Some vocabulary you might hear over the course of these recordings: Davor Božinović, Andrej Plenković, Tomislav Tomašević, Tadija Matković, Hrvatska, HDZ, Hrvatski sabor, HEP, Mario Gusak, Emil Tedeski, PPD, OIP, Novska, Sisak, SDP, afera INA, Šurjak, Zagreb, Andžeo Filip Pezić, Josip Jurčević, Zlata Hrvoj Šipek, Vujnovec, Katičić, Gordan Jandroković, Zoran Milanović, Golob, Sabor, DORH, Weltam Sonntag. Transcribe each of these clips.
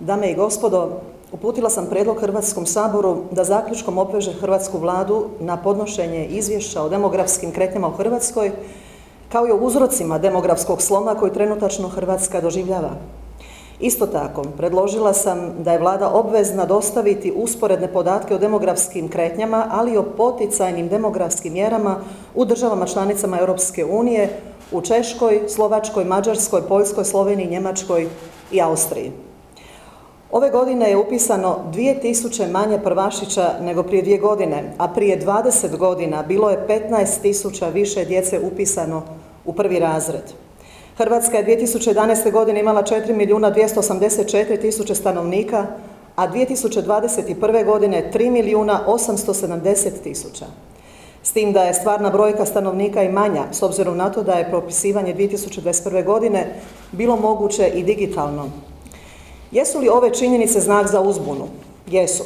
Dame i gospodo, uputila sam predlog Hrvatskom saboru da zaključkom obveže hrvatsku vladu na podnošenje izvješća o demografskim kretnjama u Hrvatskoj, kao i o uzrocima demografskog sloma koji trenutačno Hrvatska doživljava. Isto tako, predložila sam da je vlada obvezna dostaviti usporedne podatke o demografskim kretnjama, ali i o poticajnim demografskim mjerama u državama članicama Europske unije, u Češkoj, Slovačkoj, Mađarskoj, Poljskoj, Sloveniji, Njemačkoj i Austriji. Ove godine je upisano 2000 manje prvašića nego prije 2 godine, a prije 20 godina bilo je 15.000 više djece upisano u prvi razred. Hrvatska je 2011. godine imala 4.284.000 stanovnika, a 2021. godine 3.870.000. S tim da je stvarna brojka stanovnika i manja, s obzirom na to da je propisivanje 2021. godine bilo moguće i digitalno. Jesu li ove činjenice znak za uzbunu? Jesu,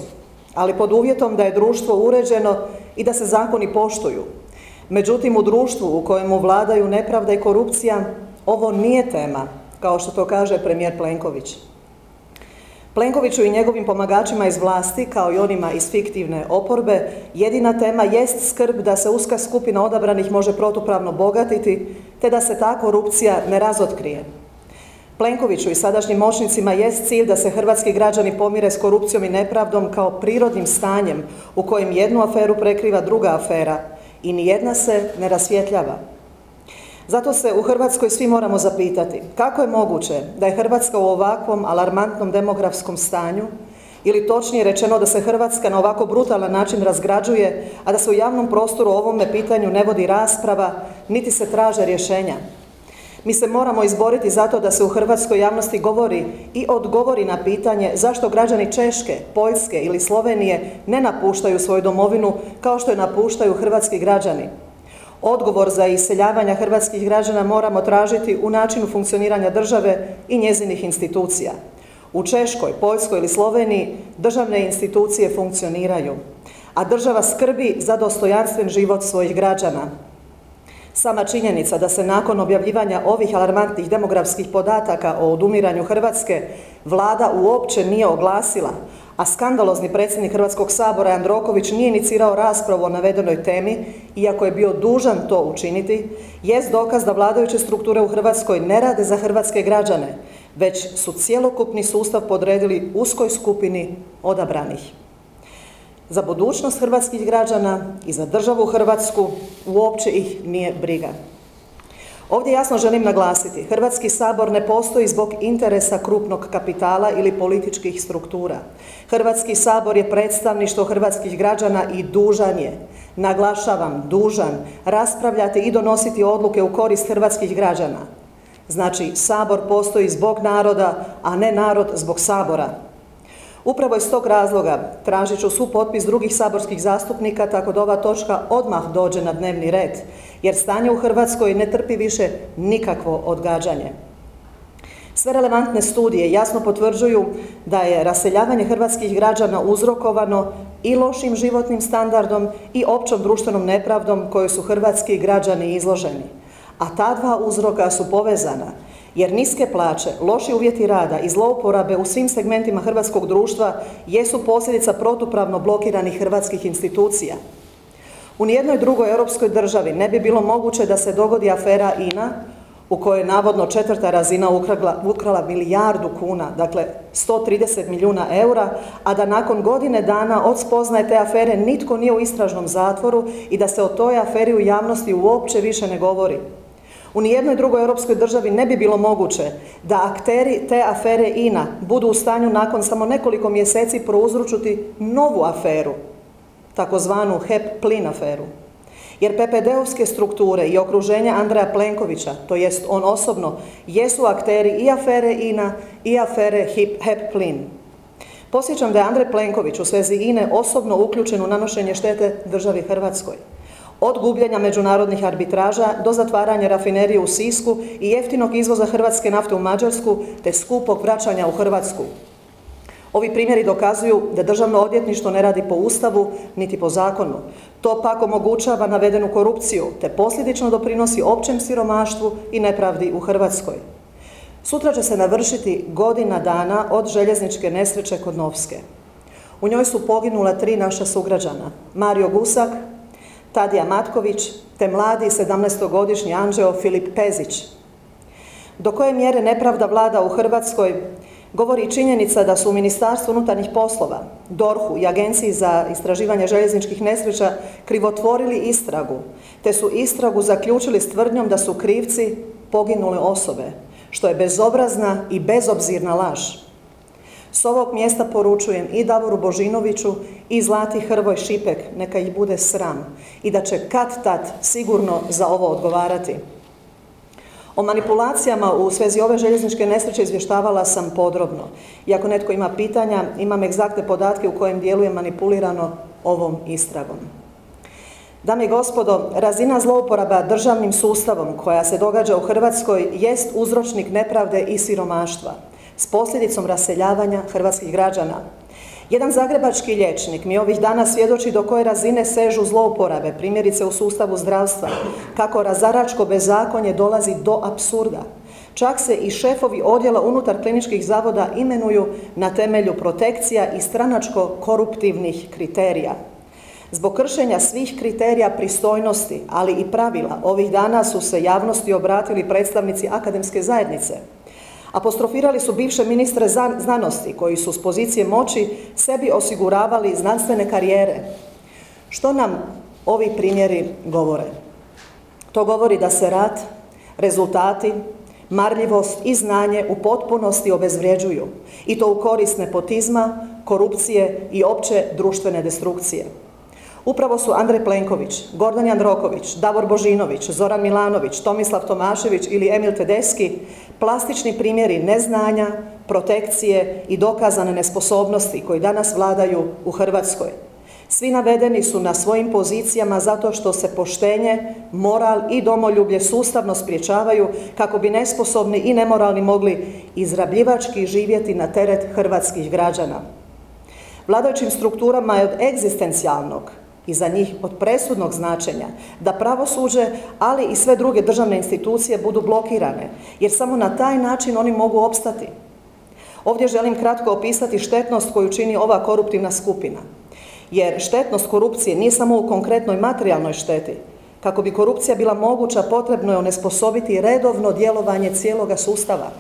ali pod uvjetom da je društvo uređeno i da se zakoni poštuju. Međutim, u društvu u kojemu vladaju nepravda i korupcija, ovo nije tema, kao što to kaže premijer Plenković. Plenkoviću i njegovim pomagačima iz vlasti, kao i onima iz fiktivne oporbe, jedina tema jest skrb da se uska skupina odabranih može protupravno bogatiti, te da se ta korupcija ne razotkrije. Plenkoviću i sadašnjim moćnicima jest cilj da se hrvatski građani pomire s korupcijom i nepravdom kao prirodnim stanjem u kojem jednu aferu prekriva druga afera i nijedna se ne rasvjetljava. Zato se u Hrvatskoj svi moramo zapitati kako je moguće da je Hrvatska u ovakvom alarmantnom demografskom stanju, ili točnije rečeno da se Hrvatska na ovako brutalan način razgrađuje, a da se u javnom prostoru o ovome pitanju ne vodi rasprava, niti se traže rješenja. Mi se moramo izboriti zato da se u hrvatskoj javnosti govori i odgovori na pitanje zašto građani Češke, Poljske ili Slovenije ne napuštaju svoju domovinu kao što je napuštaju hrvatski građani. Odgovor za iseljavanje hrvatskih građana moramo tražiti u načinu funkcioniranja države i njezinih institucija. U Češkoj, Poljskoj ili Sloveniji državne institucije funkcioniraju, a država skrbi za dostojanstven život svojih građana. Sama činjenica da se nakon objavljivanja ovih alarmantnih demografskih podataka o odumiranju Hrvatske vlada uopće nije oglasila, a skandalozni predsjednik Hrvatskog sabora Jandroković nije inicirao raspravu o navedenoj temi, iako je bio dužan to učiniti, jest dokaz da vladajuće strukture u Hrvatskoj ne rade za hrvatske građane, već su cjelokupni sustav podredili uskoj skupini odabranih. Za budućnost hrvatskih građana i za državu Hrvatsku uopće ih nije briga. Ovdje jasno želim naglasiti, Hrvatski sabor ne postoji zbog interesa krupnog kapitala ili političkih struktura. Hrvatski sabor je predstavništvo hrvatskih građana i dužan je, naglašavam, dužan, raspravljati i donositi odluke u korist hrvatskih građana. Znači, sabor postoji zbog naroda, a ne narod zbog sabora. Upravo iz tog razloga tražit ću supotpis drugih saborskih zastupnika tako da ova točka odmah dođe na dnevni red, jer stanje u Hrvatskoj ne trpi više nikakvo odgađanje. Sve relevantne studije jasno potvrđuju da je raseljavanje hrvatskih građana uzrokovano i lošim životnim standardom i općom društvenom nepravdom koju su hrvatski građani izloženi. A ta dva uzroka su povezana, jer niske plaće, loši uvjeti rada i zlouporabe u svim segmentima hrvatskog društva jesu posljedica protupravno blokiranih hrvatskih institucija. U nijednoj drugoj europskoj državi ne bi bilo moguće da se dogodi afera INA, u kojoj je navodno 4. razina ukrala milijardu kuna, dakle 130 milijuna eura, a da nakon godine dana od spoznaje te afere nitko nije u istražnom zatvoru i da se o toj aferi u javnosti uopće više ne govori. U nijednoj drugoj europskoj državi ne bi bilo moguće da akteri te afere INA budu u stanju nakon samo nekoliko mjeseci prouzročiti novu aferu, takozvanu HEP plin aferu. Jer PPD-ovske strukture i okruženje Andreja Plenkovića, to jest on osobno, jesu akteri i afere INA i afere HEP plin. Podsjećam da je Andrej Plenković u svezi INE osobno uključen u nanošenje štete državi Hrvatskoj. Od gubljenja međunarodnih arbitraža do zatvaranja rafinerije u Sisku i jeftinog izvoza hrvatske nafte u Mađarsku te skupog vraćanja u Hrvatsku. Ovi primjeri dokazuju da državno odvjetništvo ne radi po Ustavu niti po zakonu. To pak omogućava navedenu korupciju te posljedično doprinosi općem siromaštvu i nepravdi u Hrvatskoj. Sutra će se navršiti godina dana od željezničke nesreće kod Novske. U njoj su poginula 3 naša sugrađana, Mario Gusak, Tadija Matković, te mladi 17-godišnji Andžeo Filip Pezić. Do koje mjere nepravda vlada u Hrvatskoj govori i činjenica da su u Ministarstvu unutarnjih poslova, DORH-u i Agenciji za istraživanje željezničkih nesreća krivotvorili istragu, te su istragu zaključili s tvrdnjom da su krivci poginule osobe, što je bezobrazna i bezobzirna laž. S ovog mjesta poručujem i Davoru Božinoviću i Zlati Hrvoj Šipek, neka ih bude sram i da će kad-tad sigurno za ovo odgovarati. O manipulacijama u svezi ove željezničke nesreće izvještavala sam podrobno. I ako netko ima pitanja, imam egzaktne podatke u kojem dijelu je manipulirano ovom istragom. Dame i gospodo, razina zlouporaba državnim sustavom koja se događa u Hrvatskoj jest uzročnik nepravde i siromaštva s posljedicom raseljavanja hrvatskih građana. Jedan zagrebački liječnik mi ovih dana svjedoči do koje razine sežu zlouporabe, primjerice u sustavu zdravstva, kako razaračko bezakonje dolazi do apsurda. Čak se i šefovi odjela unutar kliničkih zavoda imenuju na temelju protekcija i stranačko-koruptivnih kriterija. Zbog kršenja svih kriterija pristojnosti, ali i pravila, ovih dana su se javnosti obratili predstavnici akademske zajednice. Apostrofirali su bivše ministre znanosti koji su s pozicije moći sebi osiguravali znanstvene karijere. Što nam ovi primjeri govore? To govori da se rad, rezultati, marljivost i znanje u potpunosti obezvrijeđuju i to u korist nepotizma, korupcije i opće društvene destrukcije. Upravo su Andrej Plenković, Gordan Jandroković, Davor Božinović, Zoran Milanović, Tomislav Tomašević ili Emil Tedeski plastični primjeri neznanja, protekcije i dokazane nesposobnosti koji danas vladaju u Hrvatskoj. Svi navedeni su na svojim pozicijama zato što se poštenje, moral i domoljublje sustavno spriječavaju kako bi nesposobni i nemoralni mogli izrabljivački živjeti na teret hrvatskih građana. Vladajućim strukturama je od egzistencijalnog i za njih od presudnog značenja da pravosuđe, ali i sve druge državne institucije budu blokirane, jer samo na taj način oni mogu opstati. Ovdje želim kratko opisati štetnost koju čini ova koruptivna skupina, jer štetnost korupcije nije samo u konkretnoj materijalnoj šteti. Kako bi korupcija bila moguća, potrebno je onesposobiti redovno djelovanje cijeloga sustava.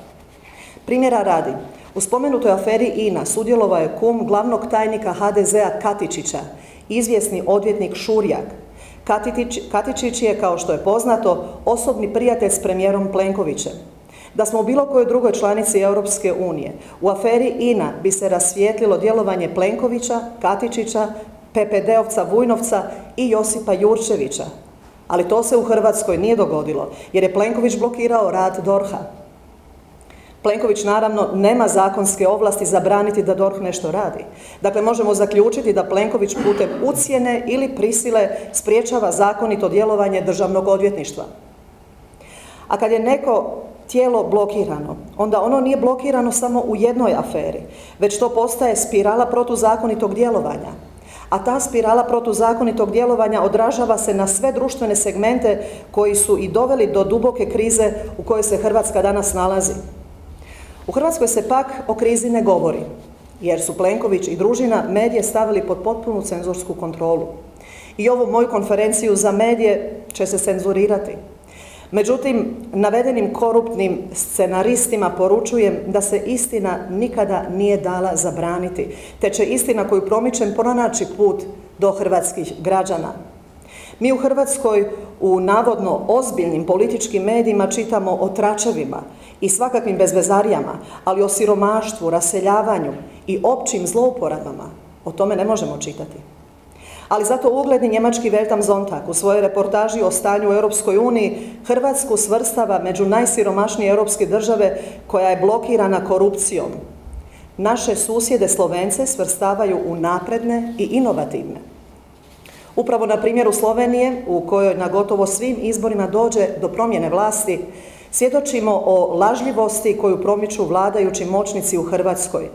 Primjera radi, u spomenutoj aferi INA sudjelovao je kum glavnog tajnika HDZ-a Katičića, izvjesni odvjetnik Šurjak. Katičić je, kao što je poznato, osobni prijatelj s premijerom Plenkovićem. Da smo u bilo kojoj drugoj članici Europske unije, u aferi INA bi se rasvijetlilo djelovanje Plenkovića, Katičića, PPD-ovca Vujnovca i Josipa Jurčevića. Ali to se u Hrvatskoj nije dogodilo, jer je Plenković blokirao rad DORH-a. Plenković naravno nema zakonske ovlasti zabraniti da DORH nešto radi. Dakle, možemo zaključiti da Plenković putem ucjene ili prisile spriječava zakonito djelovanje državnog odvjetništva. A kad je neko tijelo blokirano, onda ono nije blokirano samo u jednoj aferi, već to postaje spirala protuzakonitog djelovanja. A ta spirala protuzakonitog djelovanja odražava se na sve društvene segmente koji su i doveli do duboke krize u kojoj se Hrvatska danas nalazi. U Hrvatskoj se pak o krizi ne govori, jer su Plenković i družina medije stavili pod potpunu cenzorsku kontrolu. I ovu moju konferenciju za medije će se cenzurirati. Međutim, navedenim koruptnim scenaristima poručujem da se istina nikada nije dala zabraniti, te će istina koju promičem pronaći put do hrvatskih građana. Mi u Hrvatskoj u navodno ozbiljnim političkim medijima čitamo o tračevima i svakakvim bezvezarijama, ali o siromaštvu, raseljavanju i općim zlouporabama. O tome ne možemo čitati. Ali zato ugledni njemački Weltam Sonntag u svojoj reportaži o stanju u Europskoj uniji Hrvatsku svrstava među najsiromašnije europske države koja je blokirana korupcijom. Naše susjede Slovence svrstavaju u napredne i inovativne. Upravo na primjeru Slovenije, u kojoj na gotovo svim izborima dođe do promjene vlasti, svjedočimo o lažljivosti koju promiču vladajući moćnici u Hrvatskoj.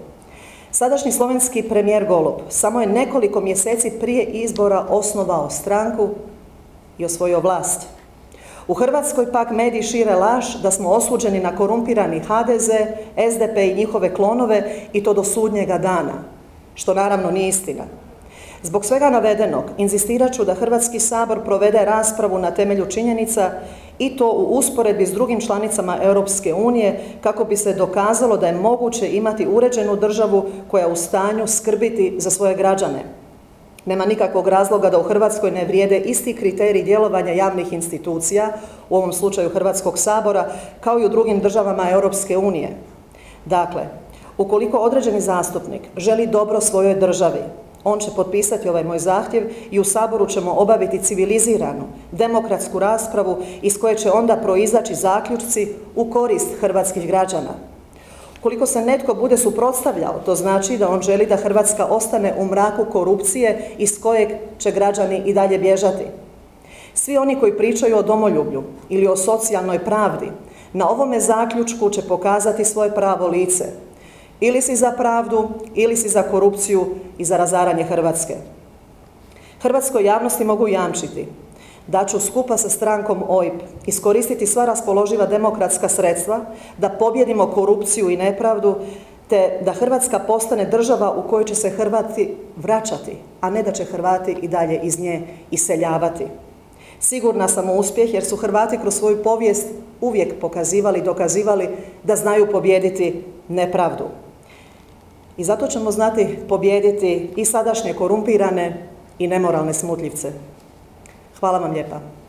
Sadašnji slovenski premijer Golob samo je nekoliko mjeseci prije izbora osnovao stranku i osvojio vlast. U Hrvatskoj pak mediji šire laž da smo osuđeni na korumpirani HDZ, SDP i njihove klonove i to do sudnjega dana, što naravno nije istina. Zbog svega navedenog, inzistirat ću da Hrvatski sabor provede raspravu na temelju činjenica i to u usporedbi s drugim članicama Europske unije kako bi se dokazalo da je moguće imati uređenu državu koja je u stanju skrbiti za svoje građane. Nema nikakvog razloga da u Hrvatskoj ne vrijede isti kriteriji djelovanja javnih institucija, u ovom slučaju Hrvatskog sabora, kao i u drugim državama Europske unije. Dakle, ukoliko određeni zastupnik želi dobro svojoj državi, on će potpisati ovaj moj zahtjev i u Saboru ćemo obaviti civiliziranu, demokratsku raspravu iz koje će onda proizaći zaključci u korist hrvatskih građana. Koliko se netko bude suprotstavljao, to znači da on želi da Hrvatska ostane u mraku korupcije iz kojeg će građani i dalje bježati. Svi oni koji pričaju o domoljublju ili o socijalnoj pravdi, na ovome zaključku će pokazati svoje pravo lice. Ili si za pravdu, ili si za korupciju i za razaranje Hrvatske. Hrvatskoj javnosti mogu jamčiti da ću skupa sa strankom OIP iskoristiti sva raspoloživa demokratska sredstva, da pobjedimo korupciju i nepravdu, te da Hrvatska postane država u kojoj će se Hrvati vraćati, a ne da će Hrvati i dalje iz nje iseljavati. Sigurna sam u uspjeh jer su Hrvati kroz svoju povijest uvijek pokazivali i dokazivali da znaju pobijediti nepravdu. I zato ćemo znati pobijediti i sadašnje korumpirane i nemoralne smutljivce. Hvala vam lijepa.